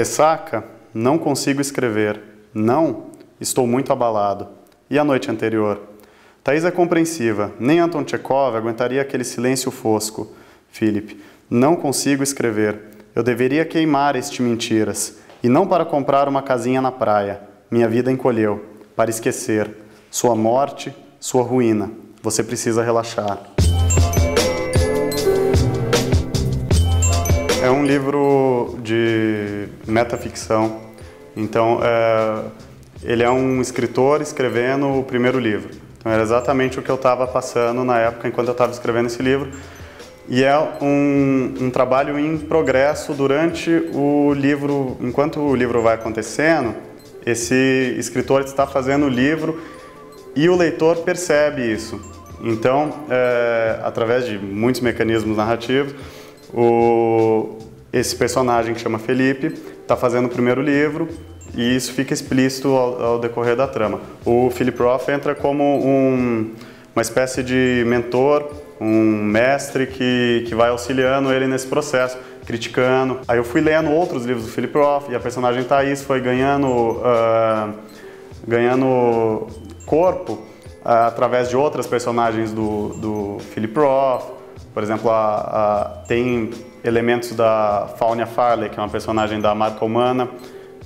Ressaca? Não consigo escrever. Não? Estou muito abalado. E a noite anterior? Thaís é compreensiva. Nem Anton Tchekov aguentaria aquele silêncio fosco. Philip, não consigo escrever. Eu deveria queimar este mentiras. E não para comprar uma casinha na praia. Minha vida encolheu. Para esquecer. Sua morte, sua ruína. Você precisa relaxar. É um livro de metaficção. Então, ele é um escritor escrevendo o primeiro livro. Então, era exatamente o que eu estava passando na época enquanto eu estava escrevendo esse livro. E é um trabalho em progresso durante o livro. Enquanto o livro vai acontecendo, esse escritor está fazendo o livro e o leitor percebe isso. Então, através de muitos mecanismos narrativos, esse personagem que chama Felipe está fazendo o primeiro livro e isso fica explícito ao decorrer da trama. O Philip Roth entra como uma espécie de mentor, um mestre que vai auxiliando ele nesse processo, criticando. Aí eu fui lendo outros livros do Philip Roth e a personagem Thaís foi ganhando, ganhando corpo através de outras personagens do Philip Roth. Por exemplo, tem elementos da Faunia Farley, que é uma personagem da Marca Humana,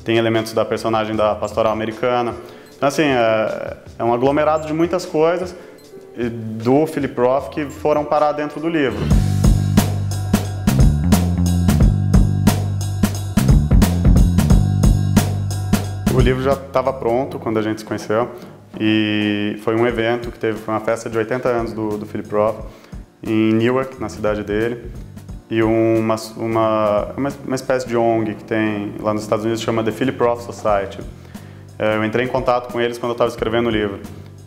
tem elementos da personagem da Pastoral Americana. Então, assim, é um aglomerado de muitas coisas do Philip Roth que foram parar dentro do livro. O livro já estava pronto quando a gente se conheceu e foi um evento que teve, foi uma festa de 80 anos do Philip Roth, em Newark, na cidade dele, e uma espécie de ONG que tem lá nos Estados Unidos, chama The Philip Roth Society. Eu entrei em contato com eles quando eu estava escrevendo o livro,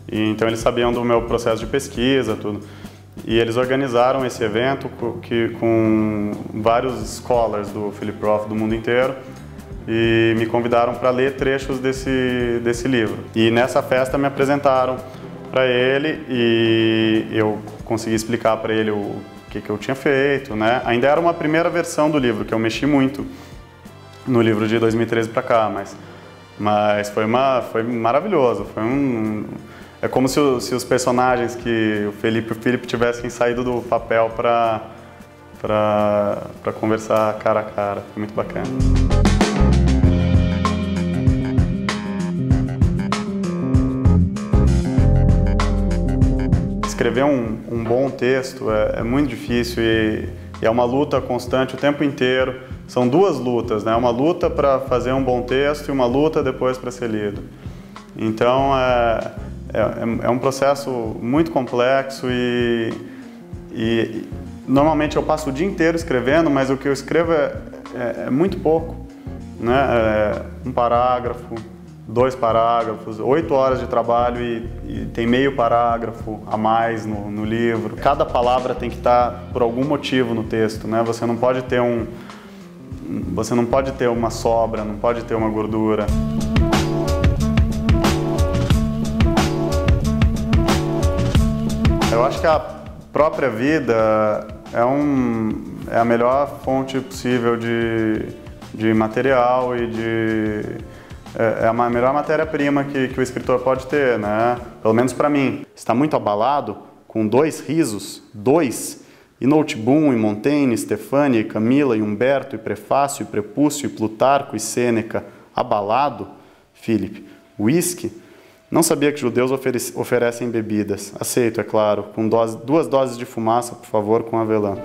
e então eles sabiam do meu processo de pesquisa, tudo. E eles organizaram esse evento com vários scholars do Philip Roth do mundo inteiro, e me convidaram para ler trechos desse livro. E nessa festa me apresentaram para ele e eu consegui explicar para ele o que eu tinha feito, né? Ainda era uma primeira versão do livro, que eu mexi muito no livro de 2013 para cá, mas foi maravilhoso. É como se os personagens que o Philip tivessem saído do papel para conversar cara a cara. Foi muito bacana. Escrever um bom texto é muito difícil e é uma luta constante o tempo inteiro. São duas lutas, né? Uma luta para fazer um bom texto e uma luta depois para ser lido. Então é um processo muito complexo e normalmente eu passo o dia inteiro escrevendo, mas o que eu escrevo é muito pouco, né? Um parágrafo, 2 parágrafos, 8 horas de trabalho e tem meio parágrafo a mais no livro. Cada palavra tem que estar por algum motivo no texto, né? Você não pode ter você não pode ter uma sobra, não pode ter uma gordura. Eu acho que a própria vida é a melhor fonte possível de material e de... É a melhor matéria-prima que o escritor pode ter, né? Pelo menos para mim. Está muito abalado, com 2 risos, 2, e Noteboom, e Montaigne, e Stefânia, e Camila, e Humberto, e Prefácio, e Prepúcio, e Plutarco, e Sêneca. Abalado? Philip, whisky? Não sabia que judeus oferecem bebidas. Aceito, é claro, com 2 doses de fumaça, por favor, com avelã.